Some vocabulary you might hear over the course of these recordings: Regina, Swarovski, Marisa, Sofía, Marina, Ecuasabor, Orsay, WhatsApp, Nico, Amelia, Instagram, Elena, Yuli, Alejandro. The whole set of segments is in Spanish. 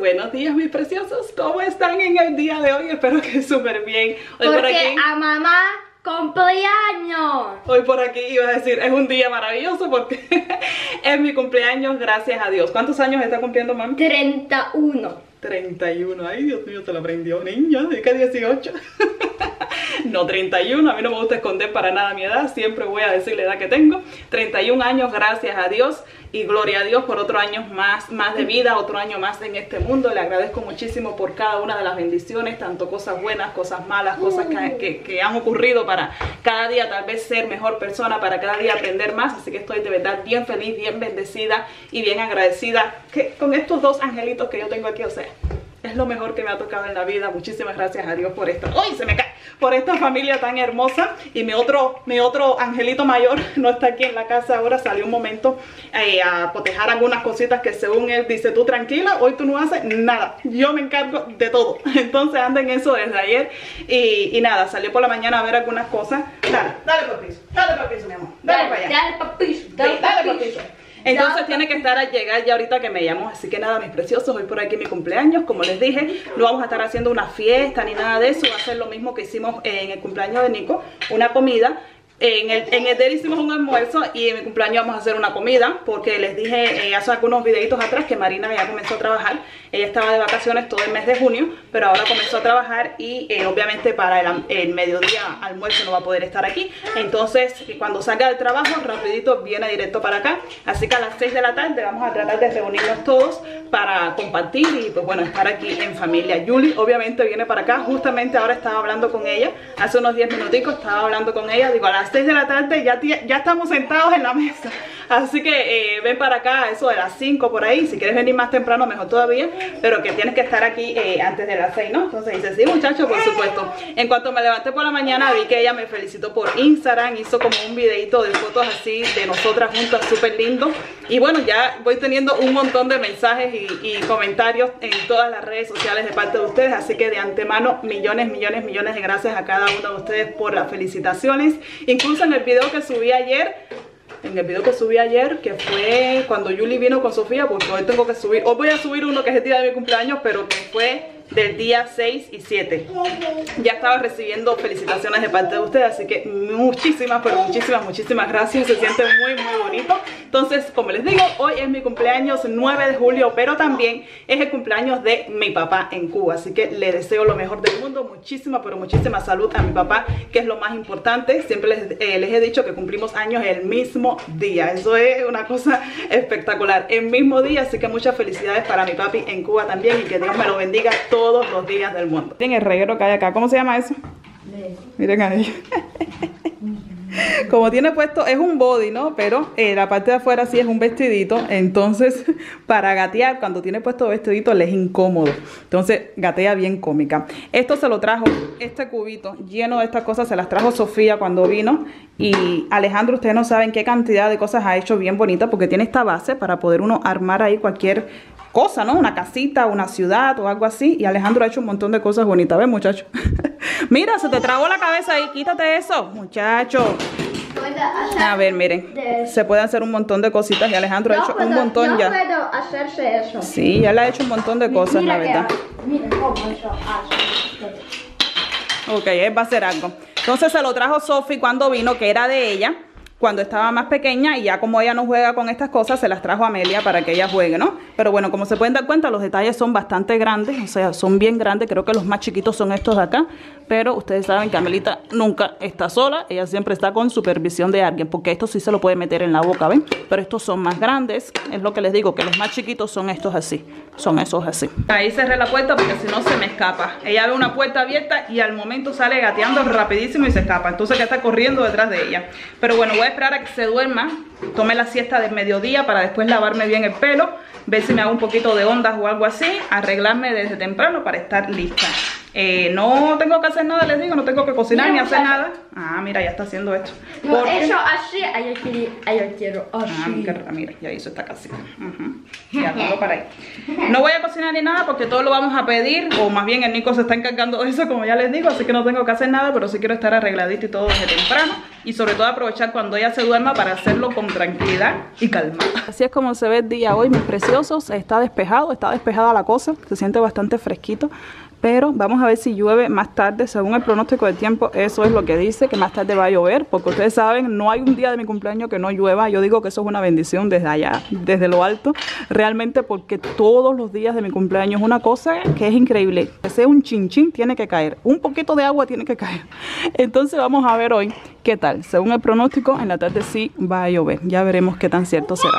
buenos días mis preciosos. ¿Cómo están en el día de hoy? Espero que súper bien. Hoy por aquí, a mamá cumpleaños. Hoy por aquí iba a decir, es un día maravilloso porque es mi cumpleaños, gracias a Dios. ¿Cuántos años está cumpliendo, mami? 31. 31, ay Dios mío, te lo aprendió, niña, de que 18. No, 31, a mí no me gusta esconder para nada mi edad, siempre voy a decir la edad que tengo. 31 años, gracias a Dios, y gloria a Dios por otro año más de vida, otro año más en este mundo. Le agradezco muchísimo por cada una de las bendiciones, tanto cosas buenas, cosas malas, cosas que han ocurrido para cada día tal vez ser mejor persona, para cada día aprender más. Así que estoy de verdad bien feliz, bien bendecida y bien agradecida que, con estos dos angelitos que yo tengo aquí, o sea, es lo mejor que me ha tocado en la vida. Muchísimas gracias a Dios por esta. ¡Ay, se me cae! Por esta familia tan hermosa. Y mi otro angelito mayor no está aquí en la casa ahora. Salió un momento a cotejar algunas cositas que según él dice, tú tranquila, hoy tú no haces nada, yo me encargo de todo. Entonces anda en eso desde ayer. Y nada, salió por la mañana a ver algunas cosas. Dale por piso. Dale por piso, mi amor. Dale para allá. Dale por piso. Dale por piso. Entonces tiene que estar a llegar ya ahorita que me llamó. Así que nada, mis preciosos, hoy por aquí mi cumpleaños. Como les dije, no vamos a estar haciendo una fiesta ni nada de eso. Va a ser lo mismo que hicimos en el cumpleaños de Nico, una comida. En el de él hicimos un almuerzo y en mi cumpleaños vamos a hacer una comida. Porque les dije hace algunos videitos atrás que Marina ya comenzó a trabajar. Ella estaba de vacaciones todo el mes de junio, pero ahora comenzó a trabajar y obviamente para el mediodía almuerzo no va a poder estar aquí. Entonces cuando salga del trabajo, rapidito viene directo para acá. Así que a las 6 de la tarde vamos a tratar de reunirnos todos para compartir y pues bueno, estar aquí en familia. Yuli obviamente viene para acá, justamente ahora estaba hablando con ella, hace unos 10 minuticos estaba hablando con ella, digo, a las 6 de la tarde ya estamos sentados en la mesa. Así que ven para acá eso de las 5 por ahí. Si quieres venir más temprano mejor todavía, pero que tienes que estar aquí antes de las 6, ¿no? Entonces dice, sí muchacho, por supuesto. En cuanto me levanté por la mañana vi que ella me felicitó por Instagram, hizo como un videito de fotos así de nosotras juntas, súper lindo. Y bueno, ya voy teniendo un montón de mensajes y comentarios en todas las redes sociales de parte de ustedes. Así que de antemano, millones de gracias a cada uno de ustedes por las felicitaciones. Incluso en el video que subí ayer, que fue cuando Yuli vino con Sofía, porque hoy tengo que subir, hoy voy a subir uno que es el día de mi cumpleaños, pero que fue del día 6 y 7. Ya estaba recibiendo felicitaciones de parte de ustedes, así que muchísimas, pero muchísimas gracias. Se siente muy bonito. Entonces, como les digo, hoy es mi cumpleaños 9 de julio, pero también es el cumpleaños de mi papá en Cuba. Así que le deseo lo mejor del mundo, muchísima, pero muchísima salud a mi papá, que es lo más importante. Siempre les he dicho que cumplimos años el mismo día. Eso es una cosa espectacular, el mismo día. Así que muchas felicidades para mi papi en Cuba también, y que Dios me lo bendiga todos los días del mundo. Miren el reguero que hay acá, ¿cómo se llama eso? Miren ahí. Como tiene puesto, es un body, ¿no? Pero la parte de afuera sí es un vestidito. Entonces, para gatear, cuando tiene puesto vestidito, le es incómodo. Entonces, gatea bien cómica. Esto se lo trajo, este cubito lleno de estas cosas, se las trajo Sofía cuando vino. Y Alejandro, ustedes no saben qué cantidad de cosas ha hecho bien bonitas, porque tiene esta base para poder uno armar ahí cualquier cosa, ¿no? Una casita, una ciudad o algo así. Y Alejandro ha hecho un montón de cosas bonitas. ¿Ves, muchacho? Mira, se te trabó la cabeza ahí. Quítate eso, muchacho. A ver, miren. Se puede hacer un montón de cositas. Y Alejandro ha hecho un montón ya. No puedo hacerse eso. Sí, ya le ha hecho un montón de cosas, la verdad. Mira cómo yo hago. Ok, él va a hacer algo. Entonces se lo trajo Sophie cuando vino, que era de ella, cuando estaba más pequeña, y ya como ella no juega con estas cosas, se las trajo a Amelia para que ella juegue, ¿no? Pero bueno, como se pueden dar cuenta, los detalles son bastante grandes, o sea, son bien grandes. Creo que los más chiquitos son estos de acá, pero ustedes saben que Amelita nunca está sola, ella siempre está con supervisión de alguien, porque esto sí se lo puede meter en la boca, ¿ven? Pero estos son más grandes, es lo que les digo, que los más chiquitos son estos así, son esos así. Ahí cerré la puerta porque si no se me escapa. Ella ve una puerta abierta y al momento sale gateando rapidísimo y se escapa, entonces ya está corriendo detrás de ella. Pero bueno, voy a esperar a que se duerma, tome la siesta del mediodía para después lavarme bien el pelo, ver si me hago un poquito de ondas o algo así, arreglarme desde temprano para estar lista. No tengo que hacer nada, les digo, no tengo que cocinar ni hacer nada. Ah, mira, ya está haciendo esto. Yo he hecho así, ayer quiero así. Ah, mira, ya hizo esta casita. Ya todo para ahí. No voy a cocinar ni nada porque todo lo vamos a pedir. O más bien el Nico se está encargando de eso, como ya les digo. Así que no tengo que hacer nada, pero sí quiero estar arregladito y todo desde temprano. Y sobre todo aprovechar cuando ella se duerma para hacerlo con tranquilidad y calmar. Así es como se ve el día hoy, mis preciosos. Está despejado, está despejada la cosa. Se siente bastante fresquito. Pero vamos a ver si llueve más tarde. Según el pronóstico del tiempo, eso es lo que dice, que más tarde va a llover. Porque ustedes saben, no hay un día de mi cumpleaños que no llueva. Yo digo que eso es una bendición desde allá, desde lo alto. Realmente, porque todos los días de mi cumpleaños es una cosa que es increíble. Que sea un chinchín tiene que caer. Un poquito de agua tiene que caer. Entonces vamos a ver hoy qué tal. Según el pronóstico, en la tarde sí va a llover. Ya veremos qué tan cierto será.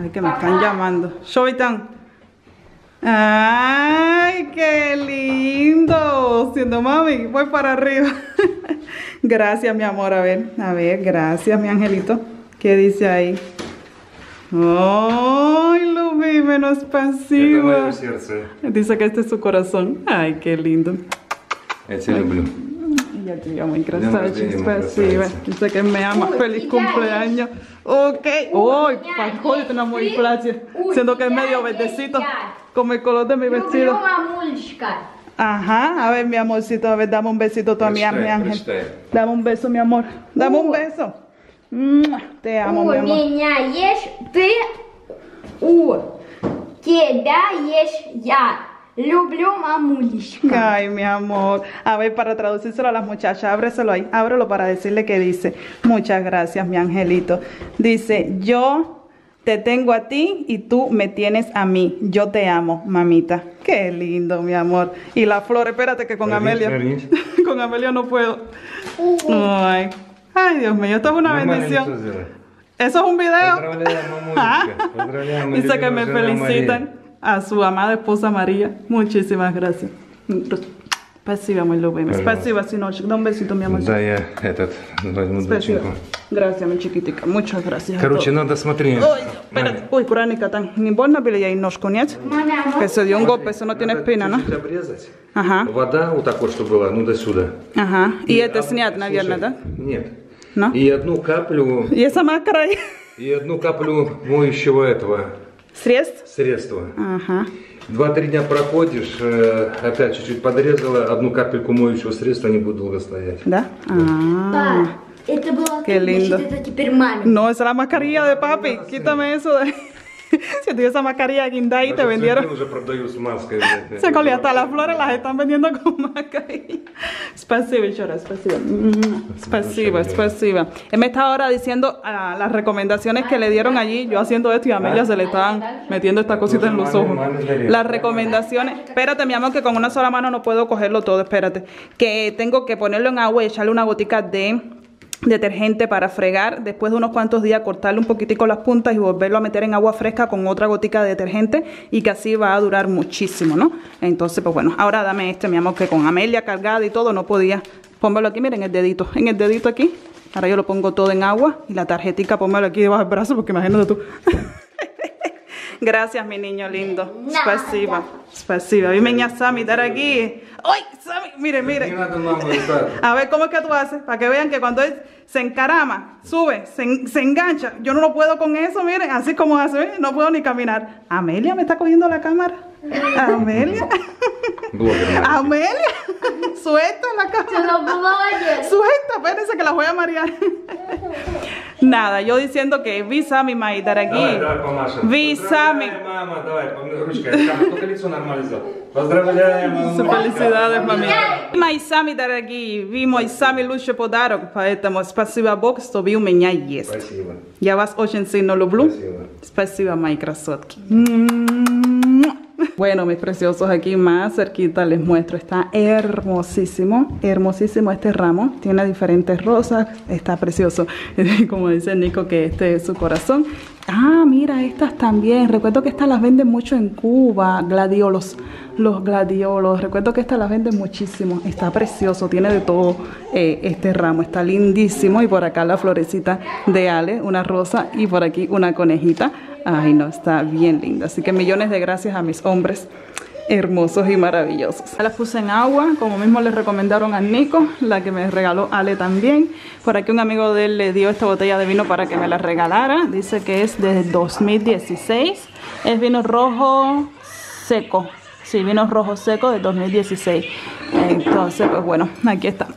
Ay, que me están llamando. Shovitan. ¡Ay, qué lindo! Siendo mami, voy para arriba. Gracias, mi amor. A ver, gracias, mi angelito. ¿Qué dice ahí? ¡Ay, lo vi menos pasiva! Dice que este es su corazón. ¡Ay, qué lindo! Es el blue. Ya te digo, muy graciosa. Yo sé que me ama. Feliz cumpleaños. Ok. Uy, pastor, te enamoré y placer. Siento que es medio verdecito, como el color de mi vestido. Ajá. A ver, mi amorcito, a ver, dame un besito tú a mi ángel. Dame un beso, mi amor. Dame un beso. Te amo, mi amor. Люблю мамулечка. Ay, mi amor. A ver, para traducírselo a las muchachas, ábreselo ahí. Ábrelo para decirle que dice: muchas gracias, mi angelito. Dice: yo te tengo a ti y tú me tienes a mí. Yo te amo, mamita. Qué lindo, mi amor. Y la flor, espérate que con Amelia. Con Amelia no puedo. Ay. Ay, Dios mío, esto es una bendición. Eso es un video. Dice que me felicitan. A su amada esposa María, muchísimas gracias. Спасибо, muy lo vemos. Спасибо, сыночек. Da un besito, mi amor. Да, я этот возьму доченьку. Gracias, mi chiquitica. Muchas gracias. Короче, надо смотреть. Ой, аккуратненько там. Не больно было ей ножку, нет? Que se dio un golpe, eso no tiene espina, ¿no? Ага. Вода вот так вот, что было, ну до сюда. Ага. И это снят, наверное, да? Нет. И одну каплю... Я сама край. И одну каплю моющего этого... Средств? Средства. Ага. 2-3 дня проходишь, опять чуть-чуть подрезала, одну капельку моющего средства, не будет долго стоять. Да? Да. Это было... Qué lindo. Это теперь маме. No, es la mascarilla de papi. Quítame eso. Si tuviera esa mascarilla guinda y te vendieron. Se colía hasta las flores, las están vendiendo con mascarilla. Спасибо, chora, спасибо. Спасибо, спасибо. Él me estaba ahora diciendo las recomendaciones que le dieron allí, yo haciendo esto y a Amelia se le estaban metiendo esta cosita en los ojos. Las recomendaciones. Espérate, mi amor, que con una sola mano no puedo cogerlo todo, espérate. Que tengo que ponerlo en agua y echarle una gotica de... detergente para fregar, después de unos cuantos días cortarle un poquitico las puntas y volverlo a meter en agua fresca con otra gotica de detergente y que así va a durar muchísimo, ¿no? Entonces, pues bueno, ahora dame este, mi amor, que con Amelia cargada y todo no podía. Pónmelo aquí, miren, en el dedito aquí. Ahora yo lo pongo todo en agua y la tarjetica pónmelo aquí debajo del brazo porque imagínate tú. Gracias, mi niño lindo. Спасибо. Спасибо. Y meña Sami, dar aquí. ¡Ay, Sami! Miren, miren. A ver, ¿cómo es que tú haces? Para que vean que cuando él se encarama, sube, se engancha. Yo no lo puedo con eso, miren. Así como hace, ¿eh? No puedo ni caminar. Amelia me está cogiendo la cámara. Amelia. Amelia. Suelta la cámara. Suelta, espérense que la voy a marear. Nada, yo diciendo que visami mai daragi. Visami. Felicidades, mamita. Mai sami daragi, vi moi sami luche podarok, поэтому спасибо Бог, что вы у меня есть. Спасибо. Я вас очень сильно люблю. Спасибо, мои красотки. Bueno, mis preciosos, aquí más cerquita les muestro. Está hermosísimo, hermosísimo este ramo. Tiene diferentes rosas, está precioso. Como dice Nico, que este es su corazón. Ah, mira, estas también. Recuerdo que estas las venden mucho en Cuba. Gladiolos, los gladiolos. Recuerdo que estas las venden muchísimo. Está precioso, tiene de todo este ramo. Está lindísimo. Y por acá la florecita de Ale, una rosa. Y por aquí una conejita. Ay, no, está bien linda. Así que millones de gracias a mis hombres hermosos y maravillosos. Las puse en agua, como mismo les recomendaron a Nico, la que me regaló Ale también. Por aquí un amigo de él le dio esta botella de vino para que me la regalara. Dice que es de 2016. Es vino rojo seco. Sí, vino rojo seco de 2016. Entonces, pues bueno, aquí está.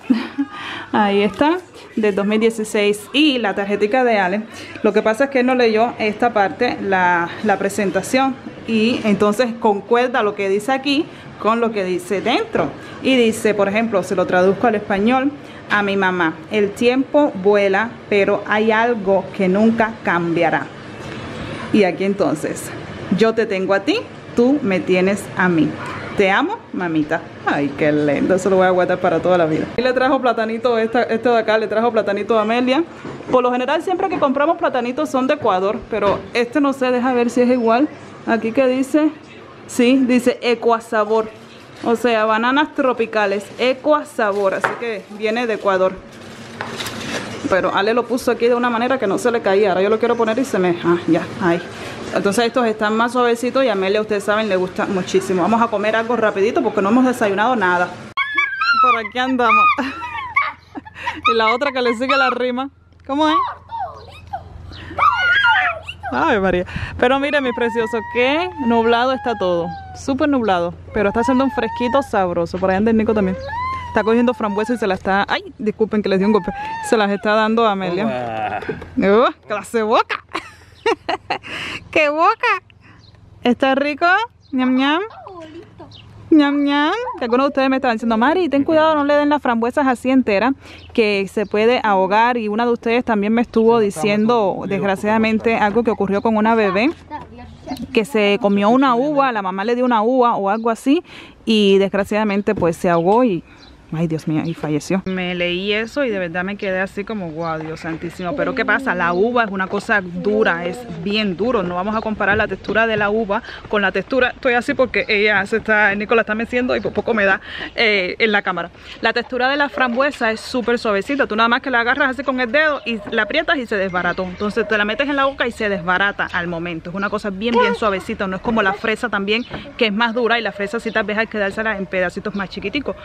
Ahí está, de 2016. Y la tarjetita de Ale, lo que pasa es que no leyó esta parte, la presentación. Y entonces concuerda lo que dice aquí con lo que dice dentro. Y dice, por ejemplo, se lo traduzco al español, a mi mamá: el tiempo vuela, pero hay algo que nunca cambiará. Y aquí entonces, yo te tengo a ti, tú me tienes a mí. Te amo, mamita. Ay, qué lindo. Eso lo voy a guardar para toda la vida. Y le trajo platanito, esto de acá, le trajo platanito a Amelia. Por lo general, siempre que compramos platanitos son de Ecuador, pero este no sé, deja ver si es igual. Aquí que dice, sí, dice Ecuasabor. O sea, bananas tropicales, Ecuasabor. Así que viene de Ecuador. Pero Ale lo puso aquí de una manera que no se le caía. Ahora yo lo quiero poner y se me... Ah, ya, ahí. Entonces estos están más suavecitos y a Amelia, ustedes saben, le gusta muchísimo. Vamos a comer algo rapidito porque no hemos desayunado nada. Por aquí andamos. Y la otra que le sigue la rima. ¿Cómo es? Ay, María. Pero miren, mis preciosos, qué nublado está todo. Súper nublado. Pero está haciendo un fresquito sabroso. Por ahí anda el Nico también. Está cogiendo frambuesas y se las está... Ay, disculpen que les di un golpe. Se las está dando a Amelia. ¡Clase boca! ¡Qué boca! ¿Está rico? ¡Ñam, ñam! ¡Ñam, ñam! Que algunos de ustedes me estaban diciendo, Mari, ten cuidado, no le den las frambuesas así enteras, que se puede ahogar. Y una de ustedes también me estuvo diciendo, desgraciadamente, algo que ocurrió con una bebé que se comió una uva, la mamá le dio una uva o algo así, y desgraciadamente pues se ahogó y... Ay, Dios mío, y falleció. Me leí eso y de verdad me quedé así como, guau, Dios santísimo. Pero ¿qué pasa? La uva es una cosa dura, es bien duro. No vamos a comparar la textura de la uva con la textura... Estoy así porque ella se está... Nicolás está meciendo y por poco me da en la cámara. La textura de la frambuesa es súper suavecita. Tú nada más que la agarras así con el dedo y la aprietas y se desbarató. Entonces te la metes en la boca y se desbarata al momento. Es una cosa bien, bien suavecita. No es como la fresa también, que es más dura. Y la fresa sí tal vez hay que dársela en pedacitos más chiquiticos.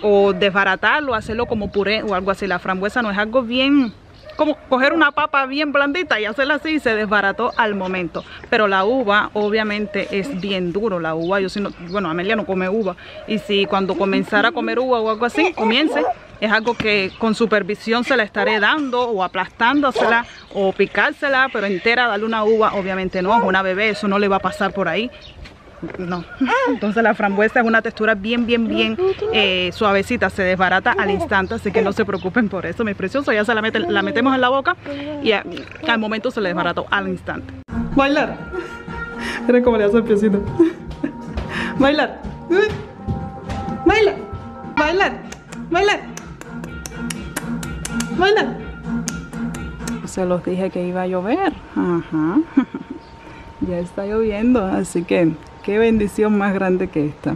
O desbaratarlo, hacerlo como puré o algo así. La frambuesa no es algo bien... como coger una papa bien blandita y hacerla así, y se desbarató al momento. Pero la uva obviamente es bien duro. La uva, yo si no... Bueno, Amelia no come uva. Y si cuando comenzara a comer uva o algo así, comience... Es algo que con supervisión se la estaré dando o aplastándosela o picársela, pero entera, darle una uva, obviamente no. Una bebé, eso no le va a pasar por ahí. No, entonces la frambuesa es una textura bien, bien, bien suavecita, se desbarata al instante, así que no se preocupen por eso, mis preciosos. Ya se la metemos en la boca y al momento se le desbarató al instante. Bailar. Miren cómo le hace el piecito. Bailar. Bailar. Bailar. Bailar. Bailar. Se los dije que iba a llover. Ajá. Ya está lloviendo, así que... Qué bendición más grande que esta.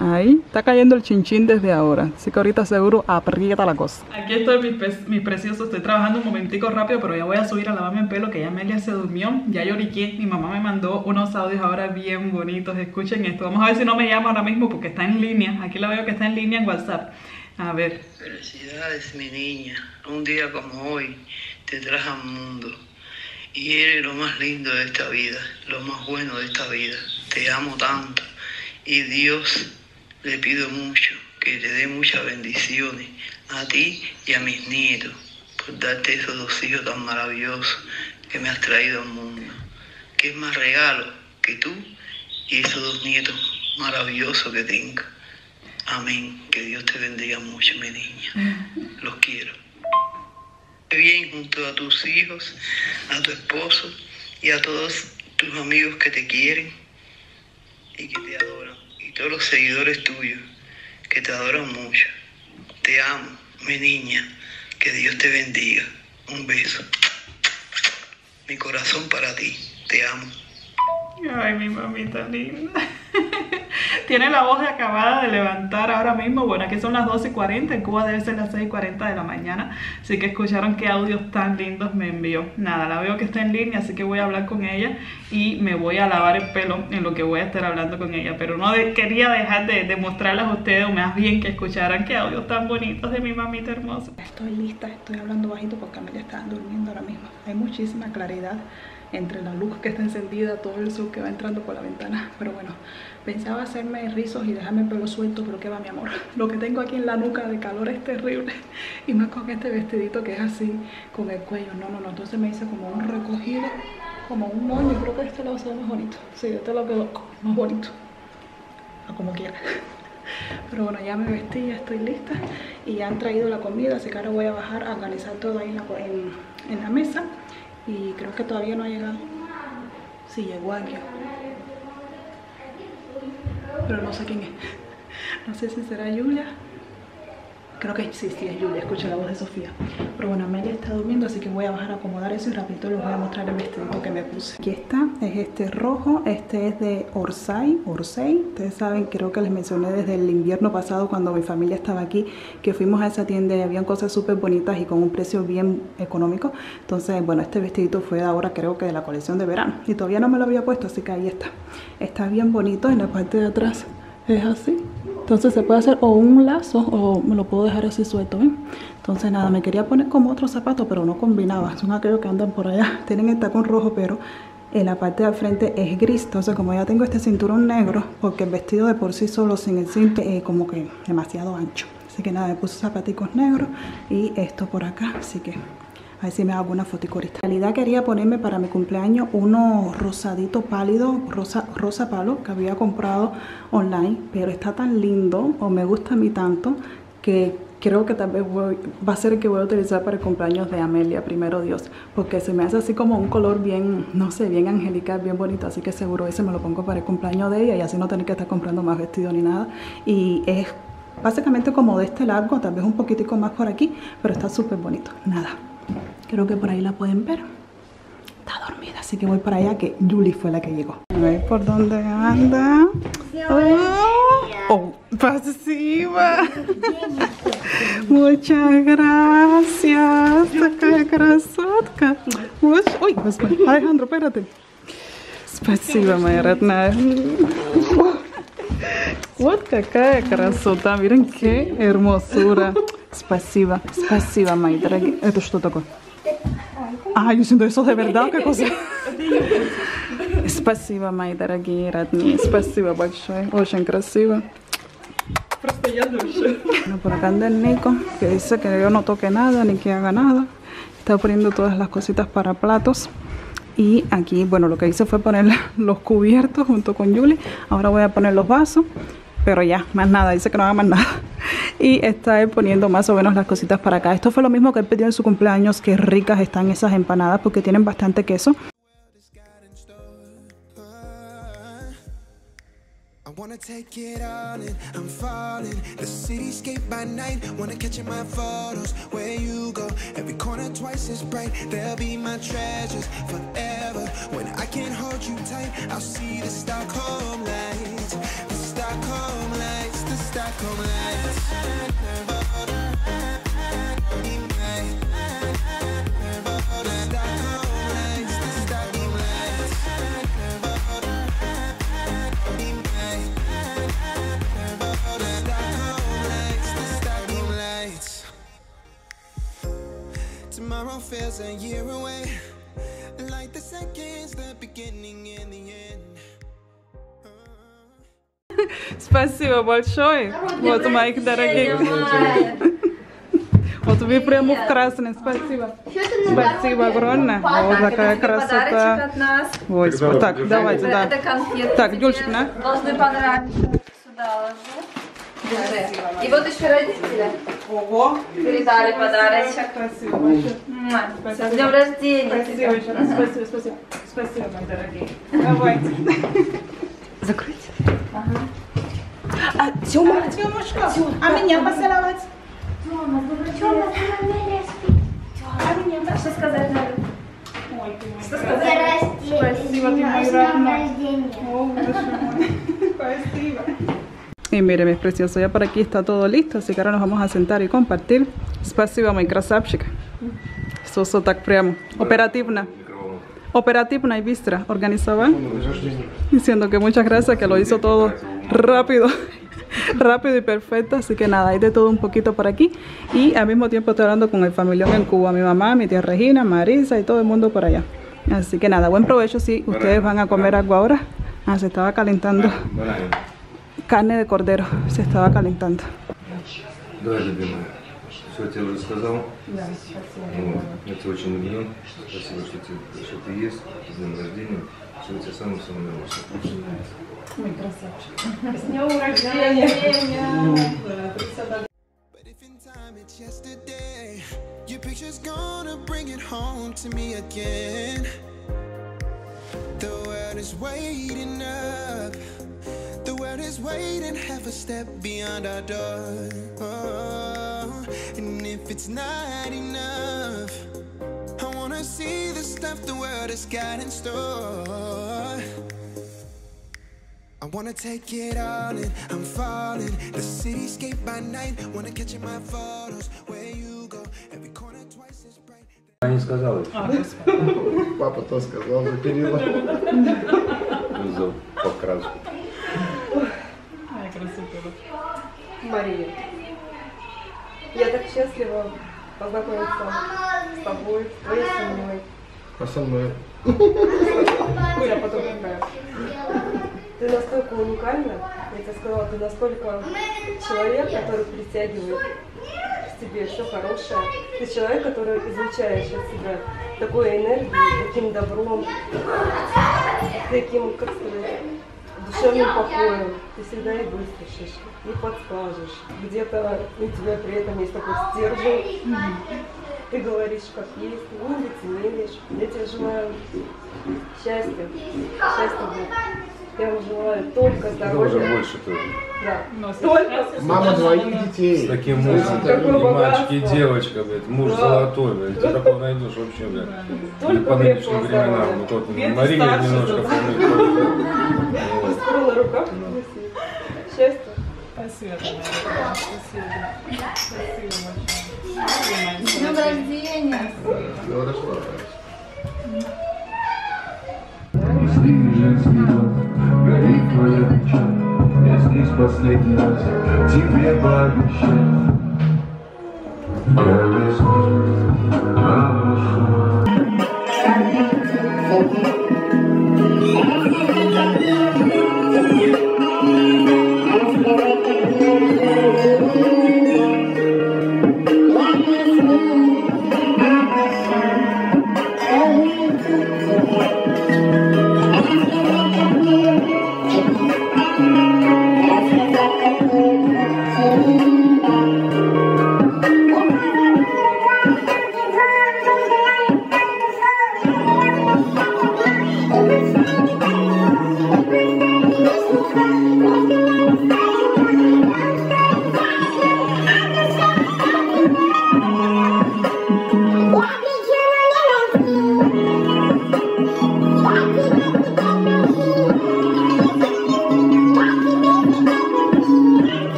Ahí está cayendo el chinchín desde ahora. Así que ahorita seguro aprieta la cosa. Aquí estoy, mis preciosos. Estoy trabajando un momentico rápido, pero ya voy a subir a lavarme el pelo, que ya Amelia se durmió. Ya lloriqué. Mi mamá me mandó unos audios ahora bien bonitos. Escuchen esto. Vamos a ver si no me llama ahora mismo porque está en línea. Aquí la veo que está en línea en WhatsApp. A ver. Felicidades, mi niña. Un día como hoy te traje al mundo. Y eres lo más lindo de esta vida, lo más bueno de esta vida. Te amo tanto y Dios, le pido mucho que te dé muchas bendiciones a ti y a mis nietos. por darte esos dos hijos tan maravillosos que me has traído al mundo. ¿Qué más regalo que tú y esos dos nietos maravillosos que tengo? Amén. Que Dios te bendiga mucho, mi niña. Los quiero. Bien, junto a tus hijos, a tu esposo y a todos tus amigos que te quieren y que te adoran. Y todos los seguidores tuyos que te adoran mucho. Te amo, mi niña. Que Dios te bendiga. Un beso. Mi corazón para ti. Te amo. Ay, mi mamita linda. Tiene la voz acabada de levantar ahora mismo. Bueno, aquí son las 12:40, en Cuba debe ser las 6:40 de la mañana. Así que escucharon qué audios tan lindos me envió. Nada, la veo que está en línea, así que voy a hablar con ella y me voy a lavar el pelo en lo que voy a estar hablando con ella. Pero no quería dejar de mostrarles a ustedes, o más bien que escucharan qué audios tan bonitos de mi mamita hermosa. Estoy lista, estoy hablando bajito porque Amelia está durmiendo ahora mismo. Hay muchísima claridad entre la luz que está encendida, todo el sol que va entrando por la ventana. Pero bueno, pensaba hacerme rizos y dejarme el pelo suelto, pero qué va, mi amor. Lo que tengo aquí en la nuca de calor es terrible. Y más con este vestidito que es así, con el cuello. No, no, no. Entonces me hice como un recogido, como un moño. Creo que este lado se ve más bonito. Sí, este lado quedó más bonito. O como quiera. Pero bueno, ya me vestí, ya estoy lista. Y ya han traído la comida, así que ahora voy a bajar a organizar todo ahí en la mesa. Y creo que todavía no ha llegado. Sí, llegó alguien, pero no sé quién es. No sé si será Yulia. Creo que sí, es Yulia. Escuché la voz de Sofía. Pero bueno, Amelia está durmiendo, así que voy a bajar a acomodar eso y rapidito les voy a mostrar el vestidito que me puse. Aquí está, es este rojo. Este es de Orsay. Ustedes saben, creo que les mencioné desde el invierno pasado cuando mi familia estaba aquí, que fuimos a esa tienda y habían cosas súper bonitas y con un precio bien económico. Entonces, bueno, este vestidito fue de ahora, creo que de la colección de verano. Y todavía no me lo había puesto, así que ahí está. Está bien bonito, en la parte de atrás es así. Entonces se puede hacer o un lazo o me lo puedo dejar así suelto, ¿eh? Entonces nada, me quería poner como otro zapato, pero no combinaba. Son aquellos que andan por allá, tienen el tacón rojo, pero en la parte de al frente es gris. Entonces como ya tengo este cinturón negro, porque el vestido de por sí solo sin el cinto es como que demasiado ancho. Así que nada, me puse zapaticos negros y esto por acá, así que a ver si me hago una fotico ahorita. En realidad quería ponerme para mi cumpleaños uno rosadito pálido, rosa palo, que había comprado online. Pero está tan lindo, o me gusta a mí tanto, que creo que tal vez va a ser el que voy a utilizar para el cumpleaños de Amelia, primero Dios. Porque se me hace así como un color bien, no sé, bien angelical, bien bonito. Así que seguro ese me lo pongo para el cumpleaños de ella y así no tener que estar comprando más vestido ni nada. Y es básicamente como de este largo, tal vez un poquitico más por aquí, pero está súper bonito. Nada, creo que por ahí la pueden ver. Está dormida, así que voy para allá, que Yuli fue la que llegó. A ver por dónde anda. Oh, pasiva. Muchas gracias. Saca el corazón. Uy, Alejandro, espérate. Pasiva, моя родная. What, какая красота. Miren qué hermosura. Спасибо, спасибо, мои дорогие. Это что такое? А, я сюда, это de verdad, qué cosa. Спасибо, мои дорогие родные. Спасибо большое. Очень красиво. Просто я душу. Bueno, por acá anda el Nico, que dice que yo no toque nada ni que haga nada. Está poniendo todas las cositas para platos. Y aquí, bueno, lo que hice fue poner los cubiertos junto con Yuli. Ahora voy a poner los vasos. Pero ya, más nada, dice que no haga más nada. Y está poniendo más o menos las cositas para acá. Esto fue lo mismo que él pidió en su cumpleaños. Qué ricas están esas empanadas porque tienen bastante queso. Tomorrow feels a year away, like the seconds, the beginning and the end. Спасибо большое. Вот моих дорогих. Вот вы прямо в красный, спасибо. Спасибо огромное. Вот такая красота. Вот, вот так, давайте, да. Это конфеты. Так, Юльчик, на. Должны понравиться. Сюда ложу. И вот еще родители. Ого. Передали подарочек. Спасибо. Спасибо. С днем рождения. Спасибо еще раз. Спасибо, спасибо. Спасибо, мои дорогие. Давайте. Закрыть. Ага. А Тёма? А, Тёмушка, а меня поцеловать? Тёма, Тёма, Амелия спит. А меня поцеловать? Что сказать надо? Ой, ты моя. Что сказать? Спасибо, ты моя родная. Спасибо. Y miren, mis preciosos, ya por aquí está todo listo, así que ahora nos vamos a sentar y compartir. Спасибо, моя красавчик. Eso es так прямо. Оперативно. Operativna y Bistra, organizaba diciendo que muchas gracias, que lo hizo todo rápido, rápido y perfecto, así que nada, hay de todo un poquito por aquí y al mismo tiempo estoy hablando con el familión en Cuba, mi mamá, mi tía Regina, Marisa y todo el mundo por allá, así que nada, buen provecho si ustedes van a comer algo ahora. Ah, se estaba calentando carne de cordero, se estaba calentando. Все, я тебе уже сказал. Да, спасибо. Вот. Я тебя очень люблю. Спасибо, что ты есть. С днем рождения. Всего тебе самого-самого наилучшего. Мой красавчик. С днем рождения. The world is waiting half a step beyond our door, oh, and if it's not enough, I wanna see the stuff the world has got in store. I wanna take it all in, I'm falling, the cityscape by night, wanna catch in my photos, where you go, every corner twice as bright. Я не сказал еще. Папа то сказал, заперила. Вызов по краску. Мария, я так счастлива познакомиться с тобой, с твоей семьей. А со мной? Ну, я потом такая. Ты настолько уникальна, я тебе сказала, ты настолько человек, который притягивает к тебе все хорошее. Ты человек, который излучаешь от себя такой энергией, таким добром, таким, как сказать, душевным покоем. Ты всегда и быстро шишь, не подскажешь. Где-то у тебя при этом есть такой стержень. Ты говоришь, как есть, ну, лицемеришь. Я тебе желаю счастья, счастья будет. Я вам желаю только здоровья. Тоже больше тоже. Да. Только. Мама двоих детей. С таким мужем, мальчик и девочка, блядь. Муж золотой, блядь. Ты такого найдешь вообще, блядь. Только по нынешним временам. Ну, тот Марина немножко. Скрыла рука. Счастье. Спасибо. Спасибо. Спасибо. С днем рождения. Если женский дом, горит твоя печаль, я здесь последний раз тебе пообещаю. Я весну, а душу. Thank you.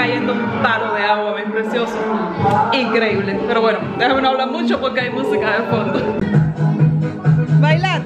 cayendo un palo de agua, ¿ven? Precioso, increíble. Pero bueno, déjame no hablar mucho porque hay música de fondo. ¡Bailar!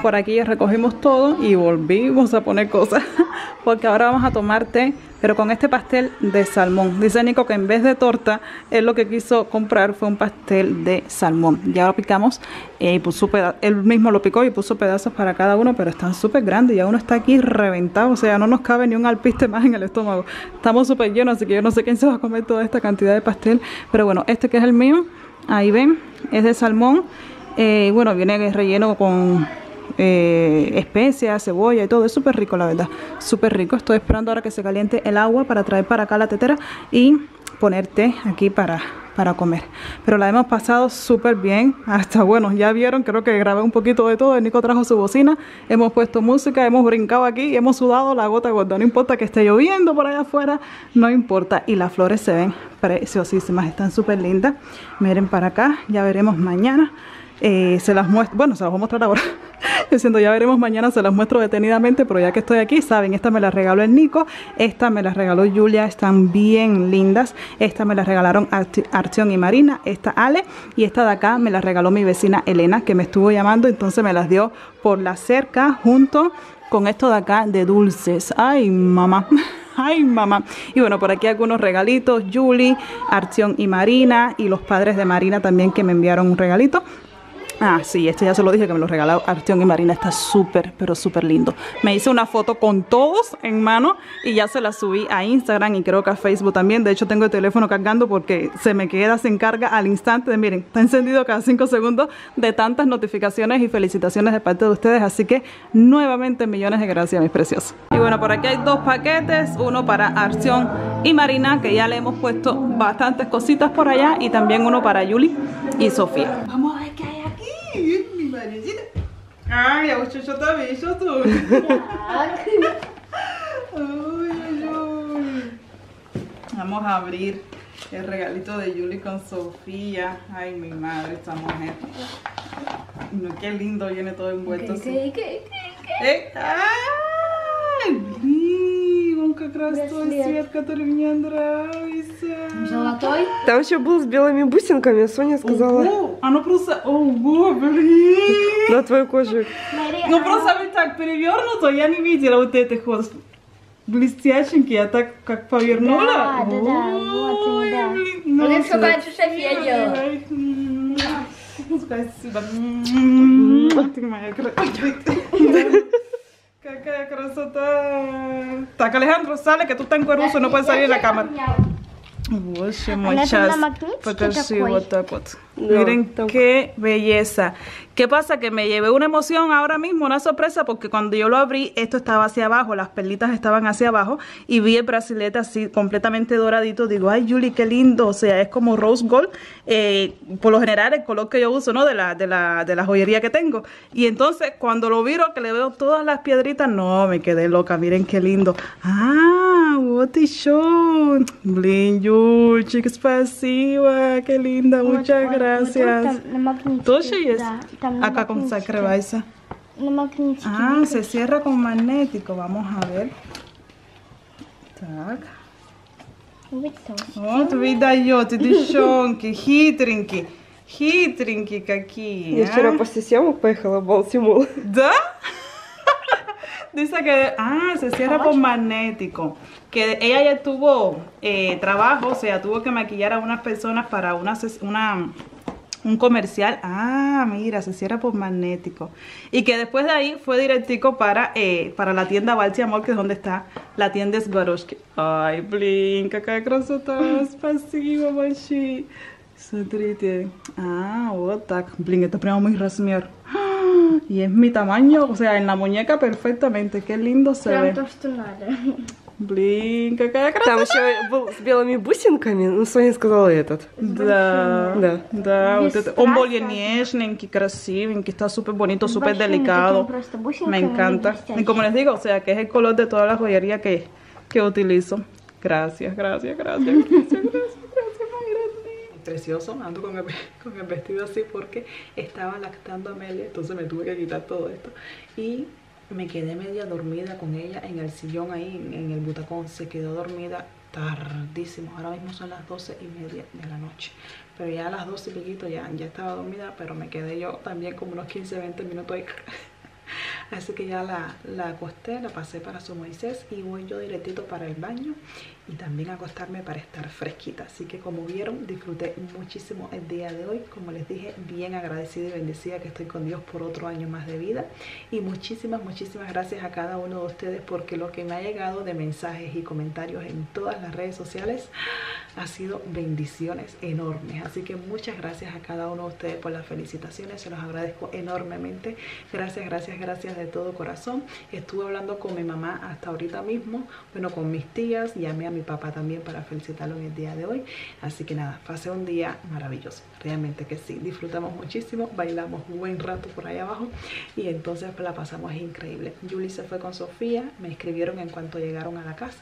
Por aquí ya recogimos todo y volvimos a poner cosas porque ahora vamos a tomar té, pero con este pastel de salmón. Dice Nico que en vez de torta, él lo que quiso comprar fue un pastel de salmón. Ya lo picamos, puso él mismo lo picó y puso pedazos para cada uno, pero están súper grandes. Ya uno está aquí reventado, o sea, no nos cabe ni un alpiste más en el estómago. Estamos súper llenos, así que yo no sé quién se va a comer toda esta cantidad de pastel. Pero bueno, este que es el mío, ahí ven, es de salmón. Bueno, viene relleno con... especias, cebolla y todo, es súper rico la verdad, súper rico. Estoy esperando ahora que se caliente el agua para traer para acá la tetera y poner té aquí para comer, pero la hemos pasado súper bien, hasta bueno, ya vieron, creo que grabé un poquito de todo, el Nico trajo su bocina, hemos puesto música, hemos brincado aquí, hemos sudado la gota gorda, no importa que esté lloviendo por allá afuera, no importa, y las flores se ven preciosísimas, están súper lindas, miren para acá, ya veremos mañana. Se las muestro, bueno, se las voy a mostrar ahora. Yo siento, ya veremos mañana, se las muestro detenidamente, pero ya que estoy aquí, saben, esta me la regaló el Nico, esta me la regaló Julia, están bien lindas. Esta me la regalaron Arción y Marina, esta Ale, y esta de acá me la regaló mi vecina Elena, que me estuvo llamando, entonces me las dio por la cerca junto con esto de acá de dulces. Ay, mamá. Ay, mamá. Y bueno, por aquí algunos regalitos, Yuli, Arción y Marina, y los padres de Marina también que me enviaron un regalito. Ah, sí, este ya se lo dije que me lo regaló Arción y Marina, está súper, pero súper lindo. Me hice una foto con todos en mano y ya se la subí a Instagram y creo que a Facebook también. De hecho tengo el teléfono cargando porque se me queda sin carga al instante. Miren, está encendido cada 5 segundos de tantas notificaciones y felicitaciones de parte de ustedes. Así que nuevamente millones de gracias, mis preciosos. Y bueno, por aquí hay dos paquetes, uno para Arción y Marina, que ya le hemos puesto bastantes cositas por allá, y también uno para Yuli y Sofía. Vamos a ver qué hay. Mi Marisita. Ay, a usted ya te hizo todo. Vamos a abrir el regalito de Yuli con Sofía. Ay, mi madre, esta mujer. No, qué lindo, viene todo envuelto. ¿Qué? Ay, блин, как раз тот цвет, который мне нравится. Золотой? Там еще был с белыми бусинками, Соня сказала. Ого, оно просто, ого, блин. На твою кожу. Ну просто ведь так перевернуто, я не видела вот этих вот блестященьких, я так как повернула. Да, да, вот они, да. Вот это все, конечно, София делала. Спасибо. Ты моя красавица. ¡Qué crasota! Hasta que Alejandro sale, que tú estás en cueruzo y no puedes salir de la cámara. Боже мой, сейчас покажи вот так вот. No, miren toco. Qué belleza. ¿Qué pasa? Que me llevé una emoción ahora mismo, una sorpresa, porque cuando yo lo abrí, esto estaba hacia abajo, las perlitas estaban hacia abajo, y vi el brazalete así completamente doradito. Digo, ay, Yuli, qué lindo. O sea, es como rose gold, por lo general el color que yo uso, ¿no? De la joyería que tengo. Y entonces, cuando lo viro, que le veo todas las piedritas, no, me quedé loca. Miren qué lindo. Ah, what is show. Blin, Yuli, chicas, pasiva. Qué linda, muchas gracias. Gracias. Acá con sacrebaisa. Ah, se cierra con magnético. Vamos a ver. Так. Вот вы даёте, девчонки, хитренькие. Хитренькие какие. Я вчера после съемок поехала в Балтимор. Да? Dice que se cierra por magnético. Que ella ya tuvo trabajo, o sea, tuvo que maquillar a unas personas para un comercial. Ah, mira, se cierra por magnético. Y que después de ahí fue directico para la tienda Baltimore, que es donde está la tienda Swarovski. Ay, blin, какая красота, спасибо большое. Смотрите. Ah, вот так. Blin, это прямо muy размер. Y es mi tamaño, o sea, en la muñeca perfectamente. Qué lindo se ve. Блин, какая красота. Там еще был с белыми бусинками, но Соня сказала этот. Да, да, да. Вот это. Он более нежненький, красивенький, está súper bonito, súper delicado. Me encanta. Y como les digo, o sea, que es el color de toda la joyería que utilizo. Gracias, gracias, gracias. Precioso, ando con el vestido así porque estaba lactando a Amelia, entonces me tuve que quitar todo esto y me quedé media dormida con ella en el sillón ahí, en el butacón. Se quedó dormida tardísimo. Ahora mismo son las 12:30 de la noche, pero ya a las 12 piquito ya estaba dormida, pero me quedé yo también como unos 15-20 minutos ahí. Así que ya la acosté, la pasé para su Moisés y voy yo directito para el baño y también acostarme para estar fresquita. Así que como vieron, disfruté muchísimo el día de hoy. Como les dije, bien agradecida y bendecida que estoy con Dios por otro año más de vida. Y muchísimas, muchísimas gracias a cada uno de ustedes, porque lo que me ha llegado de mensajes y comentarios en todas las redes sociales ha sido bendiciones enormes. Así que muchas gracias a cada uno de ustedes por las felicitaciones. Se los agradezco enormemente. Gracias, gracias, gracias de todo corazón. Estuve hablando con mi mamá hasta ahorita mismo, bueno, con mis tías, llamé a mi papá también para felicitarlo en el día de hoy. Así que nada, pasé un día maravilloso, realmente que sí, disfrutamos muchísimo, bailamos un buen rato por ahí abajo y entonces la pasamos increíble. Yuli se fue con Sofía, me escribieron en cuanto llegaron a la casa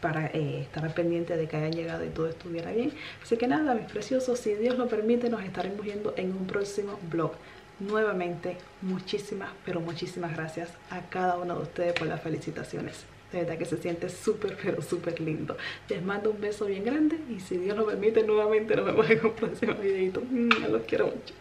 para estar pendiente de que hayan llegado y todo estuviera bien. Así que nada, mis preciosos, si Dios lo permite, nos estaremos viendo en un próximo vlog. Nuevamente, muchísimas, pero muchísimas gracias a cada uno de ustedes por las felicitaciones. De verdad que se siente súper, pero súper lindo. Les mando un beso bien grande y si Dios lo permite, nuevamente nos vemos en un próximo videito. Los quiero mucho.